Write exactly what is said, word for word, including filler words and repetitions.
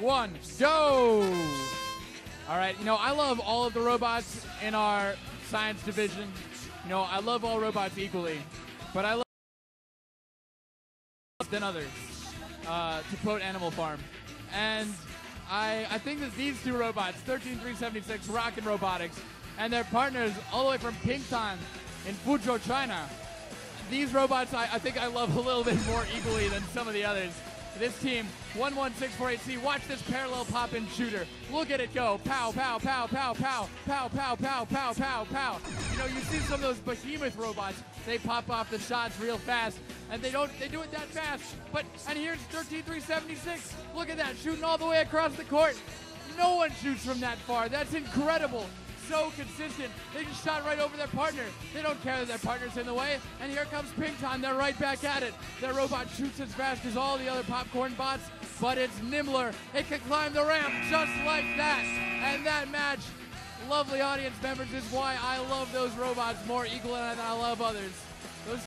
one, go! All right, you know, I love all of the robots in our science division. You know, I love all robots equally, but I love than others, uh, to quote Animal Farm. And I, I think that these two robots, one three three seven six Rockin' Robotics, and their partners all the way from Pingtan in Fuzhou, China, these robots I, I think I love a little bit more equally than some of the others. This team, one one six four eight C, watch this parallel pop-in shooter. Look at it go. Pow, pow, pow, pow, pow, pow, pow, pow, pow, pow, pow. You know, you see some of those behemoth robots, they pop off the shots real fast, and they don't, they do it that fast. But, and here's one three three seven six. Look at that, shooting all the way across the court. No one shoots from that far. That's incredible. So consistent. They just shot right over their partner. They don't care that their partner's in the way. And here comes Pingtan. They're right back at it. Their robot shoots as fast as all the other popcorn bots, but it's nimbler. It can climb the ramp just like that. And that match, lovely audience members, is why I love those robots more equally than I love others. Those